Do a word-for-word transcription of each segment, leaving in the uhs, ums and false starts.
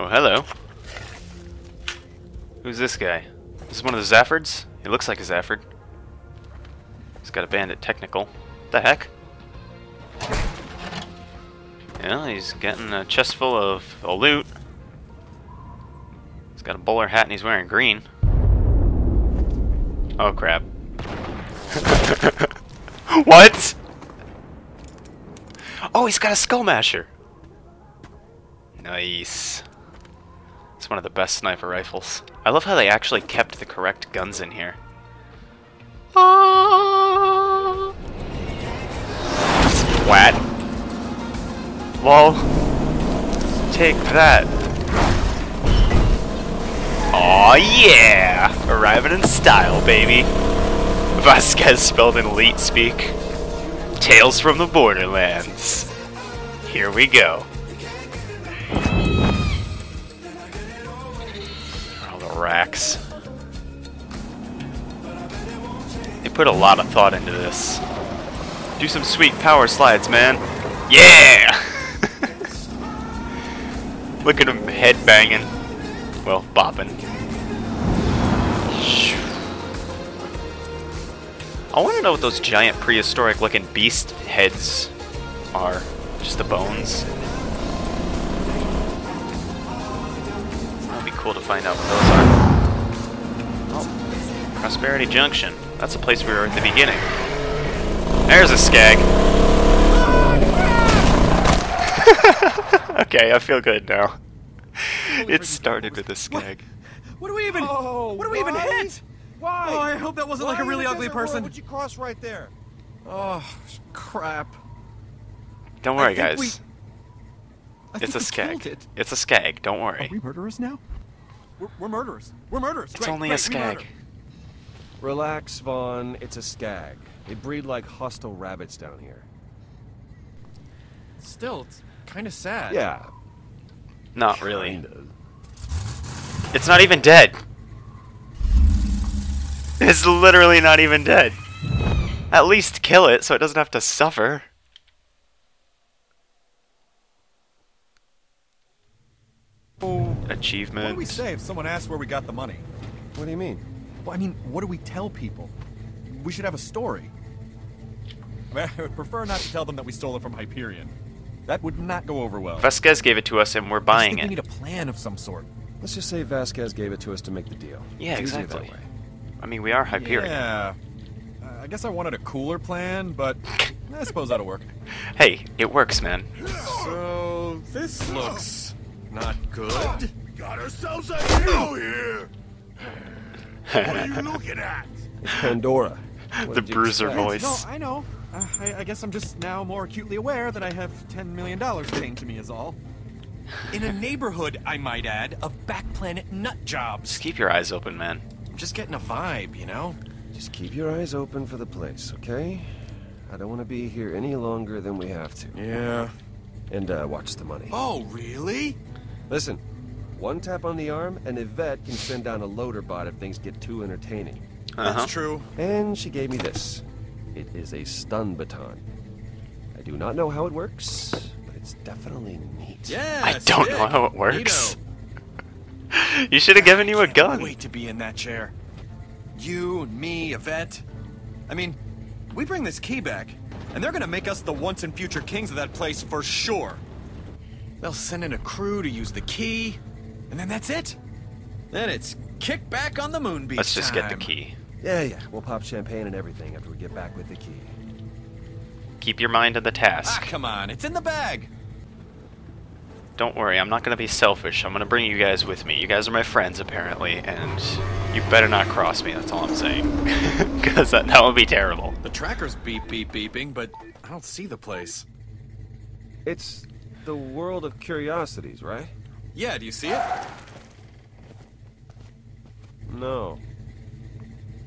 Oh, hello. Who's this guy? This is one of the Zaffords? He looks like a Zafford. He's got a bandit technical. What the heck? Yeah, he's getting a chest full of loot. He's got a bowler hat and he's wearing green. Oh crap. What? Oh, he's got a Skull Masher. Nice. It's one of the best sniper rifles. I love how they actually kept the correct guns in here. Ah! Splat. Lol. Take that. Aw, yeah! Arriving in style, baby. Vasquez spelled in elite speak. Tales from the Borderlands. Here we go. All the racks. They put a lot of thought into this. Do some sweet power slides, man. Yeah! Look at him head banging. Well, bopping. I want to know what those giant prehistoric looking beast heads are. Just the bones. That'd be cool to find out what those are. Oh, Prosperity Junction. That's the place we were at the beginning. There's a Skag. Okay, I feel good now. It started with a Skag. What, what do we even? Oh, what do we even hit? Why? Oh, I hope that wasn't Why like a really ugly person. Would you cross right there? Oh, crap. Don't worry, guys. We... It's a Skag. It. It's a Skag. Don't worry. Are we murderers now? We're, we're murderers. We're murderers. It's great, only great, a Skag. Relax, Vaughn. It's a Skag. They breed like hostile rabbits down here. Still, it's kind of sad. Yeah. Not really. Kinda. It's not even dead. It's literally not even dead. At least kill it so it doesn't have to suffer. Achievement. What do we say if someone asks where we got the money? What do you mean? Well, I mean, what do we tell people? We should have a story. I mean, I would prefer not to tell them that we stole it from Hyperion. That would not go over well. Vasquez gave it to us and we're buying it. We need a plan of some sort. Let's just say Vasquez gave it to us to make the deal. Yeah, it's exactly. That way. I mean, we are Hyperion. Yeah. Uh, I guess I wanted a cooler plan, but I suppose that'll work. Hey, it works, man. So, this looks not good. We got ourselves a hero here. What are you looking at? It's Pandora. The bruiser voice. No, I know. Uh, I, I guess I'm just now more acutely aware that I have ten million dollars paying to me is all. In a neighborhood, I might add, of back planet nut jobs. Just keep your eyes open, man. Just getting a vibe, you know? Just keep your eyes open for the place, okay? I don't want to be here any longer than we have to. Yeah. And uh, watch the money. Oh, really? Listen, one tap on the arm, and Yvette can send down a loader bot if things get too entertaining. Uh-huh. That's true. And she gave me this. It is a stun baton. I do not know how it works, but it's definitely neat. Yeah. I don't know how it works. Neato. You should have given you a gun. Wait to be in that chair. You, me, Yvette. I mean, we bring this key back, and they're gonna make us the once and future kings of that place for sure. They'll send in a crew to use the key, and then that's it. Then it's kick back on the moonbeam. Let's just time. Get the key. Yeah, yeah. We'll pop champagne and everything after we get back with the key. Keep your mind on the task. Ah, come on, it's in the bag. Don't worry, I'm not going to be selfish. I'm going to bring you guys with me. You guys are my friends, apparently, and you better not cross me, that's all I'm saying. Because that, that would be terrible. The tracker's beep, beep, beeping, but I don't see the place. It's the World of Curiosities, right? Yeah, do you see it? No.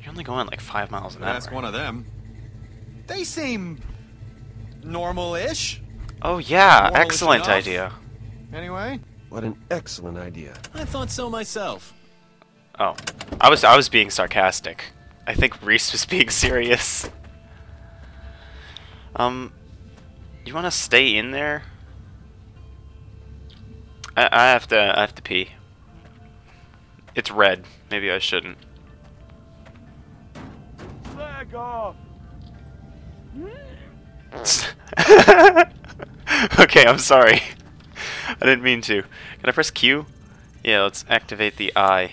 You're only going like five miles an hour. Ask one of them. They seem normal-ish. Oh, yeah, excellent idea. Anyway, what an excellent idea. I thought so myself. Oh, I was I was being sarcastic. I think Rhys was being serious. Um, you want to stay in there? I, I have to I have to pee. It's red. Maybe I shouldn't. Flag off. Okay, I'm sorry. I didn't mean to. Can I press Q? Yeah, let's activate the eye.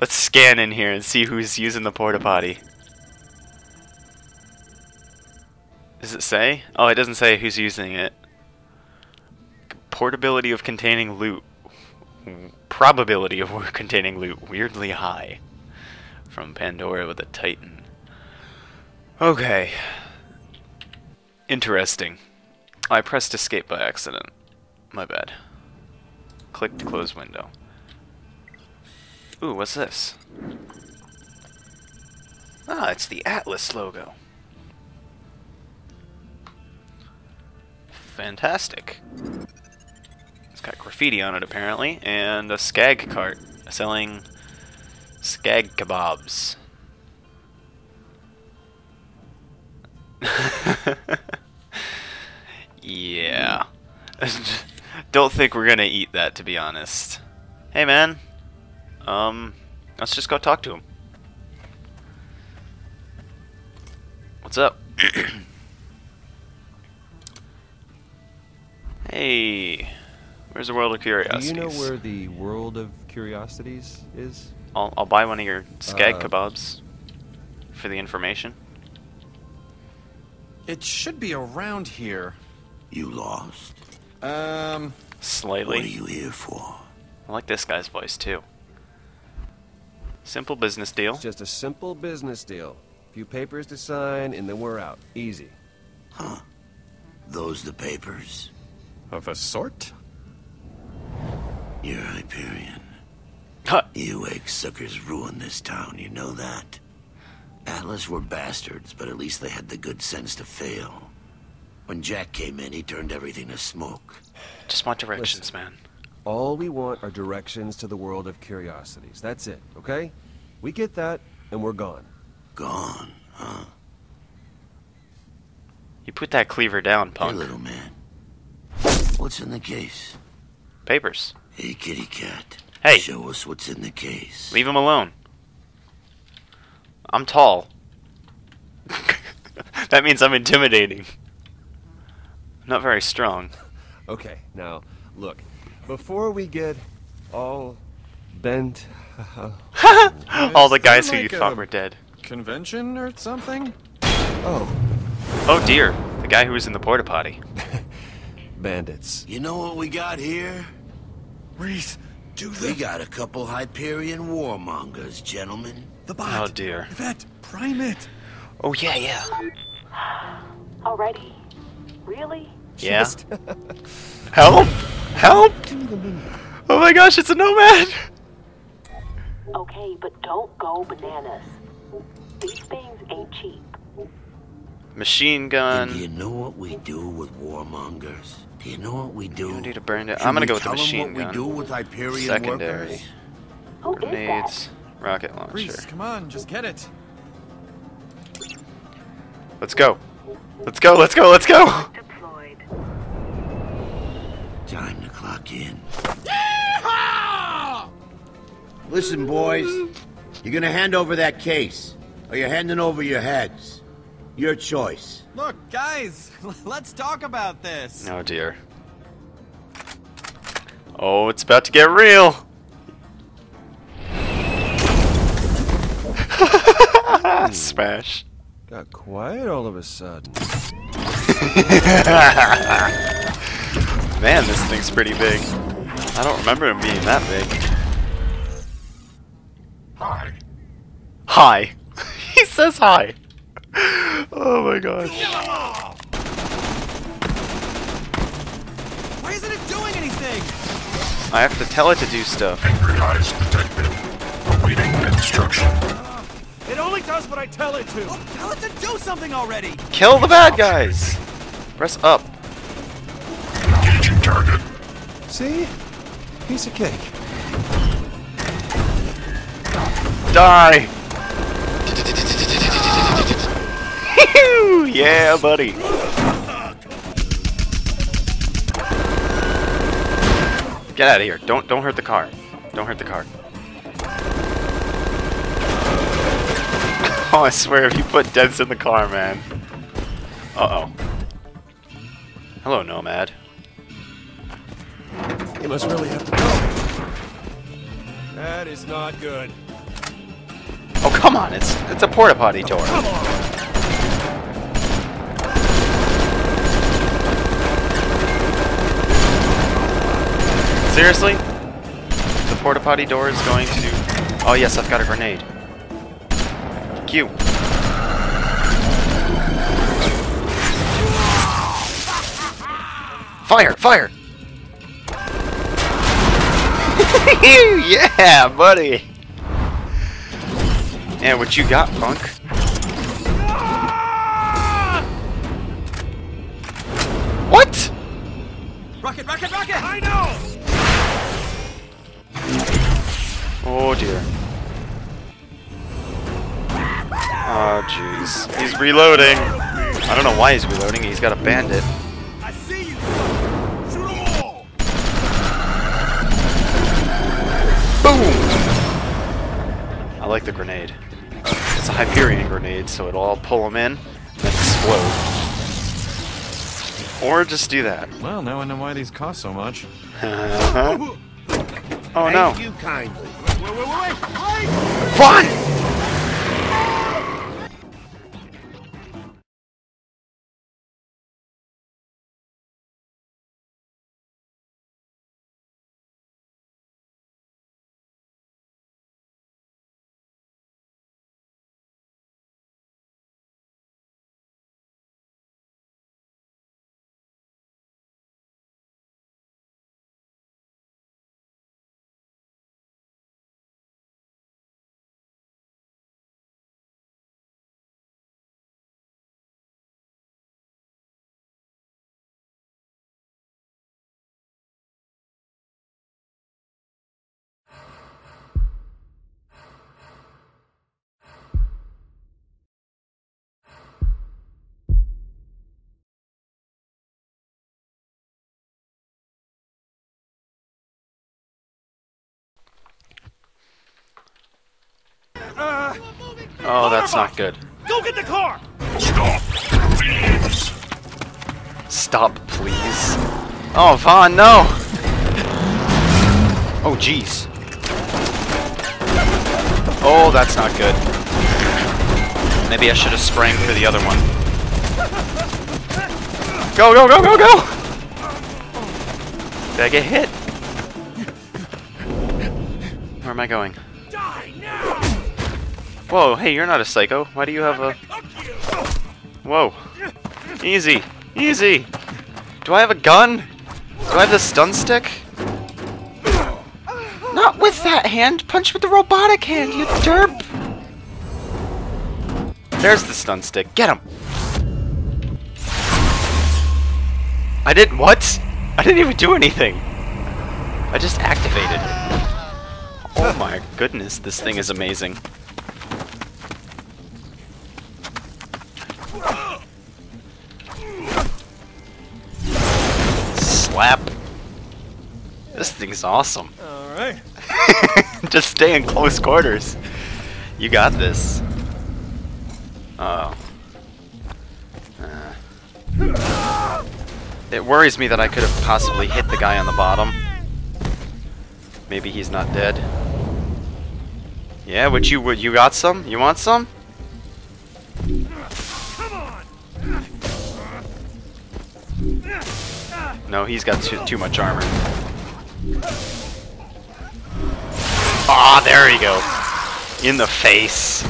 Let's scan in here and see who's using the porta potty. Does it say? Oh, it doesn't say who's using it. Portability of containing loot. Probability of containing loot weirdly high. From Pandora with a Titan. Okay. Interesting. I pressed escape by accident. My bad. Click to close window. Ooh, what's this? Ah, it's the Atlas logo. Fantastic. It's got graffiti on it, apparently, and a Skag cart selling Skag kebabs. Yeah. Don't think we're gonna eat that, to be honest. Hey, man. Um, let's just go talk to him. What's up? Hey, where's the World of Curiosities? Do you know where the World of Curiosities is? I'll, I'll buy one of your Skag uh, kebabs for the information. It should be around here. You lost? Um, slightly. What are you here for? I like this guy's voice, too. Simple business deal. It's just a simple business deal. A few papers to sign, and then we're out. Easy. Huh. Those the papers? Of a sort? You're Hyperion. Huh. You egg suckers ruined this town, you know that? Atlas were bastards, but at least they had the good sense to fail. When Jack came in, he turned everything to smoke. Just want directions, Listen, man. All we want are directions to the World of Curiosities. That's it, okay? We get that, and we're gone. Gone, huh? You put that cleaver down, punk. Hey, little man. What's in the case? Papers. Hey, kitty cat. Hey. Show us what's in the case. Leave him alone. I'm tall. That means I'm intimidating. I'm not very strong. Okay, now, look. Before we get all bent... Uh, all the guys who like you thought were dead. Convention or something? Oh. Oh dear. The guy who was in the porta potty. Bandits. You know what we got here? Rhys, do this. We got a couple Hyperion warmongers, gentlemen. The bot. Oh dear. Yvette, prime it. Oh yeah, yeah. Already? Really? Yeah. Just... Help! Help! Oh my gosh, it's a nomad! Okay, but don't go bananas. These things ain't cheap. Machine gun. And do you know what we do with warmongers? Do you know what we do? You need to burn it. I'm gonna go with the machine gun. What we do with Hyperion secondary workers? Who grenades. Is that? Rocket launcher. Rhys, come on, just get it. Let's go. Let's go. Let's go. Let's go. Deployed. Time to clock in. Yeehaw! Listen, boys. You're gonna hand over that case, or you're handing over your heads. Your choice. Look, guys, let's talk about this. Oh, dear. Oh, it's about to get real. Smash. Got quiet all of a sudden. Man, this thing's pretty big. I don't remember him being that big. Hi. Hi. He says hi. Oh my gosh. Why isn't it doing anything? I have to tell it to do stuff. Angry eyes detected. Awaiting instruction. Uh, it only does what I tell it to. Oh, tell it to do something already. Kill the bad guys. Press up. Engaging target. See? Piece of cake. Die. Yeah, buddy. Get out of here. Don't don't hurt the car. Don't hurt the car. Oh, I swear if you put dents in the car, man. Uh-oh. Hello, Nomad. You must really have to go. That is not good. Oh, come on. It's it's a porta potty door. Oh, come on. Seriously? The porta potty door is going to... Oh yes, I've got a grenade. Q. Fire! Fire! Yeah, buddy! Yeah, what you got, punk? What? Rocket, rocket, rocket! I know! Oh dear. Oh jeez. He's reloading. I don't know why he's reloading. He's got a bandit. I see you. Shoot 'em all. Boom. I like the grenade. It's a Hyperion grenade, so it'll all pull him in and then explode. Or just do that. Well, now I know why these cost so much. Uh-huh. Oh no. Thank you kindly. Wait, wait, wait, wait. Fun! Uh, oh, that's not good. Go get the car! Stop, please! Stop, please. Oh, Vaughn, no! Oh, jeez. Oh, that's not good. Maybe I should have sprang for the other one. Go, go, go, go, go! Did I get hit? Where am I going? Die now! Whoa, hey, you're not a psycho. Why do you have a... Whoa. Easy. Easy. Do I have a gun? Do I have the stun stick? Not with that hand. Punch with the robotic hand, you derp. There's the stun stick. Get him. I didn't... What? I didn't even do anything. I just activated it. Oh my goodness, this thing is amazing. Slap. This thing's awesome. Alright. Just stay in close quarters. You got this. Uh oh. Uh. It worries me that I could have possibly hit the guy on the bottom. Maybe he's not dead. Yeah, would you would you got some? You want some? No, he's got too, too much armor. Ah, oh, there you go. In the face.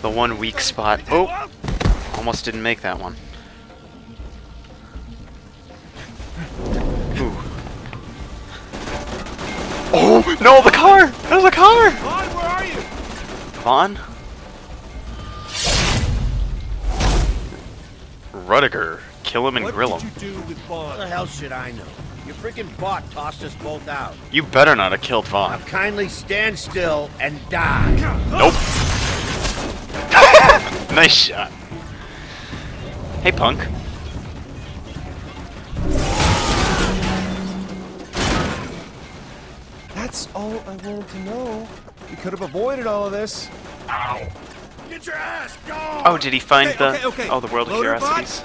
The one weak spot. Oh, almost didn't make that one. Ooh. Oh, no, the car! There's a car! Vaughn, where are you? Vaughn? Rudiger. Kill him and what grill him. Do with Vaughn? What the hell should I know? Your freaking bot tossed us both out. You better not have killed Vaughn. Now kindly stand still and die. Nope. Nice shot. Hey, punk. That's all I wanted to know. We could have avoided all of this. Ow. Get your ass gone! Oh, did he find okay, the... Okay, okay. Oh, the World of Loader Curiosities.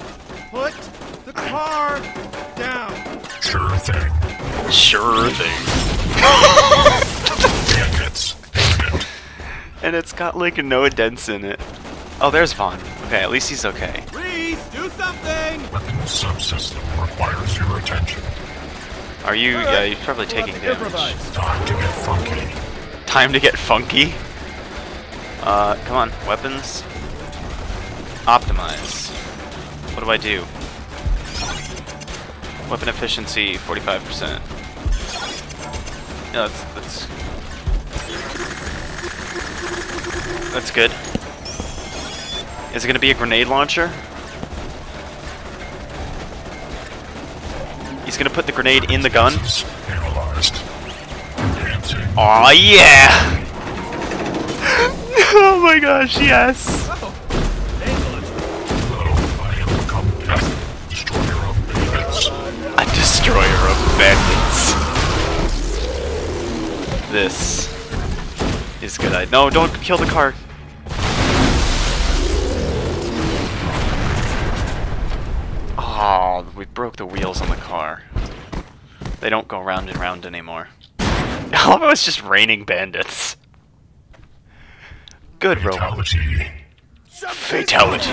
Bot, put the car down. Sure thing. Sure thing. It's, it's and it's got, like, no dents in it. Oh, there's Vaughn. Okay, at least he's okay. Rhys, do something! Weapon subsystem requires your attention. Are you... Right. Yeah, you're probably we'll taking damage. Time to get funky. Time to get funky? Uh, come on, weapons. Optimize. What do I do? Weapon efficiency, forty-five percent. Yeah, that's... That's, that's good. Is it gonna be a grenade launcher? He's gonna put the grenade in the gun? Aw, yeah! Oh my gosh, yes! Oh. A destroyer of bandits. This is good. I no, don't kill the car. Oh, we broke the wheels on the car. They don't go round and round anymore. All of it was just raining bandits. Good robot. Fatality. Fatality.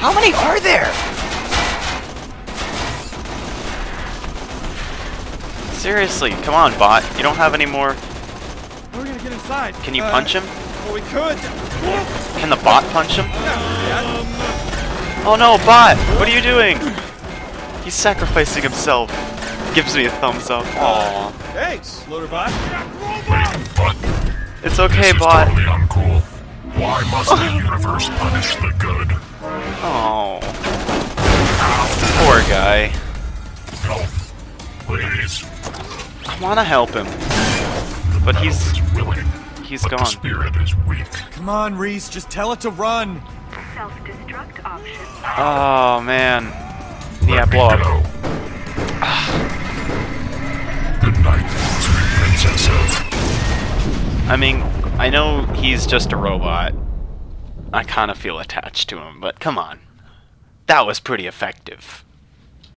How many are there? Seriously, come on, bot. You don't have any more. We're gonna get inside. Can you uh, punch him? Well, we could. Can the bot punch him? Um, oh no, bot! What are you doing? He's sacrificing himself. Gives me a thumbs up. Aww. Thanks, Loader Bot. It's okay, this bot. Is totally uncool. Why must the universe punish the good? Oh, poor guy. Help, please. I want to help him, the but he's is willing, he's but gone. The spirit is weak. Come on, Rhys, just tell it to run. Self-destruct option. Oh man. Let yeah, blow up. Good night, sweet princess. I mean, I know he's just a robot. I kind of feel attached to him, but come on. That was pretty effective.